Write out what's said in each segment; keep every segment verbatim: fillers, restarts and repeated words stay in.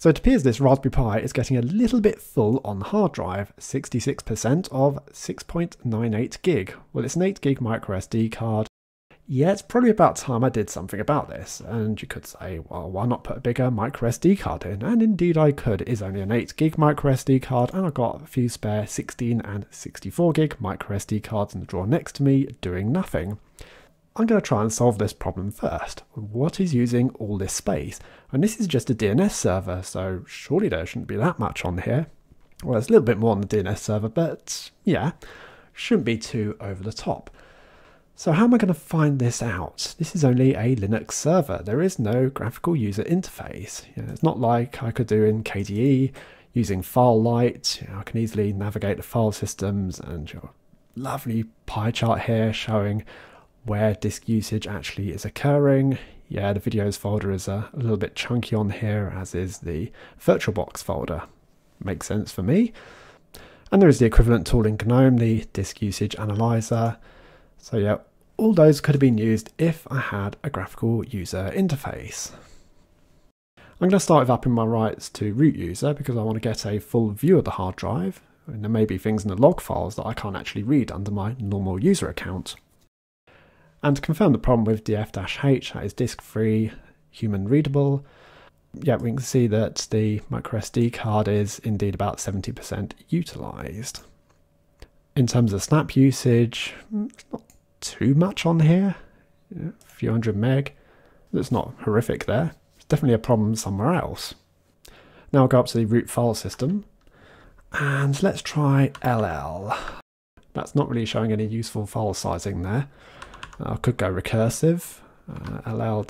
So it appears this Raspberry Pi is getting a little bit full on the hard drive, sixty-six percent of six point nine eight gig. Well, it's an eight gig microSD card. Yeah, it's probably about time I did something about this. And you could say, well, why not put a bigger microSD card in? And indeed I could. It is only an eight gig microSD card, and I've got a few spare sixteen and sixty-four gig microSD cards in the drawer next to me doing nothing. I'm going to try and solve this problem first. What is using all this space? And this is just a D N S server, so surely there shouldn't be that much on here. Well, there's a little bit more on the D N S server, but yeah, shouldn't be too over the top. So how am I going to find this out? This is only a Linux server. There is no graphical user interface. You know, it's not like I could do in K D E using Filelight. You know, I can easily navigate the file systems, and your lovely pie chart here showing where disk usage actually is occurring. Yeah, the videos folder is a little bit chunky on here, as is the VirtualBox folder. Makes sense for me. And there is the equivalent tool in GNOME, the Disk Usage Analyzer. So yeah, all those could have been used if I had a graphical user interface. I'm going to start with upping my rights to root user because I want to get a full view of the hard drive. And there may be things in the log files that I can't actually read under my normal user account. And to confirm the problem with df-h, that is disk-free, human readable, yeah, we can see that the microSD card is indeed about seventy percent utilised. In terms of snap usage, it's not too much on here, a few hundred meg. It's not horrific there. It's definitely a problem somewhere else. Now I'll go up to the root file system and let's try L L. That's not really showing any useful file sizing there. I could go recursive, uh, L L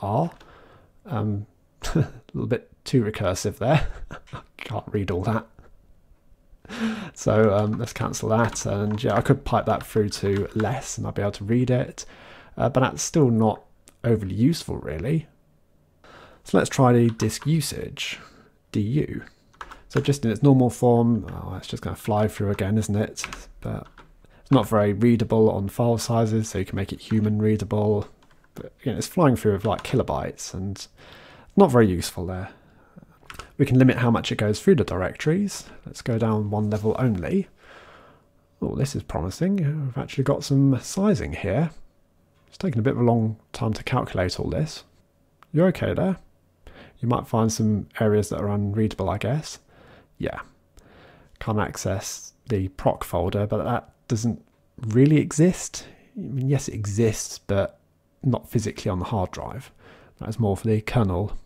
R. Um, a little bit too recursive there. I can't read all that. So um, let's cancel that, and yeah, I could pipe that through to less and I'll be able to read it, uh, but that's still not overly useful really. So let's try the disk usage, D U. So just in its normal form, oh, it's just going to fly through again, isn't it? But it's not very readable on file sizes, so you can make it human readable. But again, it's flying through with like kilobytes and not very useful there. We can limit how much it goes through the directories. Let's go down one level only. Oh, this is promising. We've actually got some sizing here. It's taken a bit of a long time to calculate all this. You're okay there. You might find some areas that are unreadable, I guess. Yeah. Can't access the proc folder, but that doesn't really exist. I mean, yes, it exists, but not physically on the hard drive. That's more for the kernel.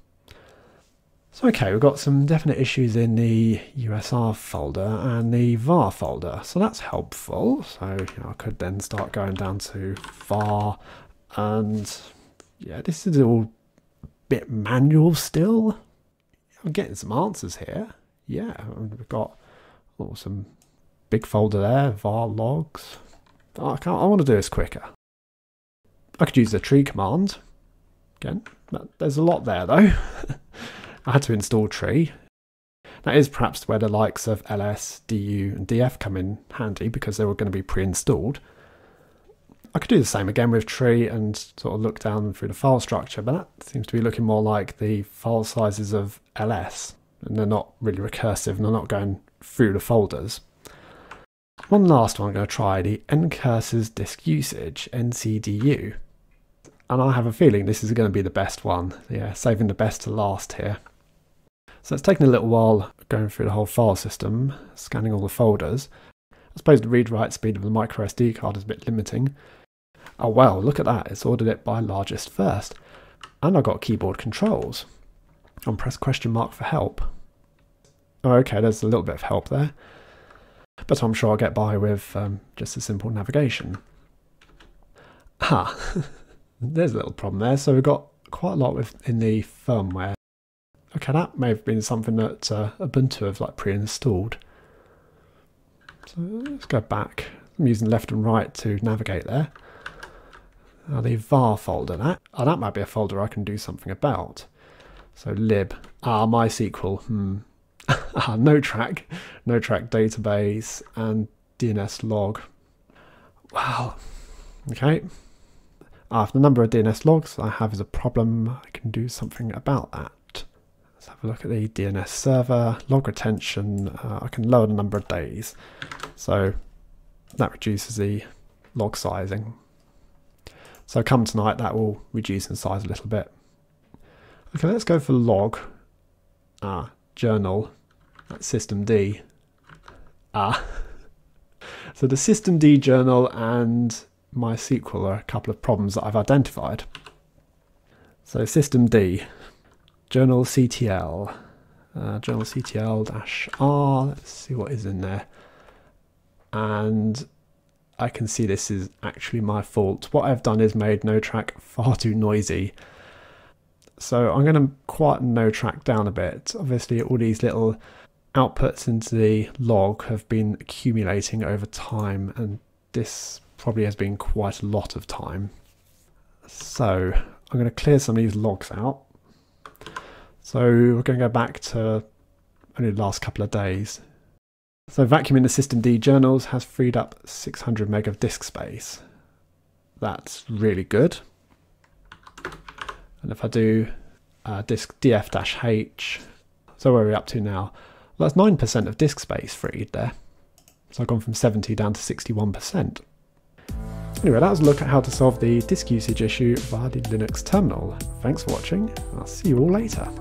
So okay, we've got some definite issues in the U S R folder and the var folder, so that's helpful. So you know, I could then start going down to var, and yeah, this is all a bit manual still. I'm getting some answers here. Yeah, we've got oh, some big folder there, var logs. Oh, I, can't, I want to do this quicker. I could use the tree command again. But there's a lot there though. I had to install tree. That is perhaps where the likes of L S, D U and D F come in handy because they were going to be pre-installed. I could do the same again with tree and sort of look down through the file structure, but that seems to be looking more like the file sizes of L S, and they're not really recursive and they're not going through the folders. One last one I'm going to try, the NCurses Disk Usage, N C D U. And I have a feeling this is going to be the best one. Yeah, saving the best to last here. So it's taken a little while going through the whole file system, scanning all the folders. I suppose the read-write speed of the microSD card is a bit limiting. Oh wow, look at that, it's ordered it by largest first. And I've got keyboard controls. And press question mark for help. Oh, okay, there's a little bit of help there. But I'm sure I'll get by with um, just a simple navigation. Ah, there's a little problem there. So we've got quite a lot within the firmware. Okay, that may have been something that uh, Ubuntu have like pre-installed. So let's go back. I'm using left and right to navigate there. Now the var folder, that, oh, that might be a folder I can do something about. So lib, ah, MySQL, hmm, ah, NoTrack, NoTrack database and D N S log. Wow, okay. After the number of D N S logs I have is a problem, I can do something about that. Let's have a look at the D N S server, log retention. Uh, I can lower the number of days. So that reduces the log sizing. So come tonight, that will reduce in size a little bit. Okay, let's go for log, ah, journal, that's systemd, ah. So the systemd journal and MySQL are a couple of problems that I've identified. So systemd, journalctl, uh, journalctl-r, let's see what is in there. And I can see this is actually my fault. What I've done is made NoTrack far too noisy. So I'm going to quieten NoTrack down a bit. Obviously all these little outputs into the log have been accumulating over time, and this probably has been quite a lot of time. So I'm going to clear some of these logs out. So we're going to go back to only the last couple of days. So vacuuming the systemd journals has freed up six hundred meg of disk space. That's really good. And if I do uh, disk df-h, so where are we up to now? Well, that's nine percent of disk space freed there. So I've gone from seventy down to sixty-one percent. Anyway, that was a look at how to solve the disk usage issue via the Linux terminal. Thanks for watching, and I'll see you all later.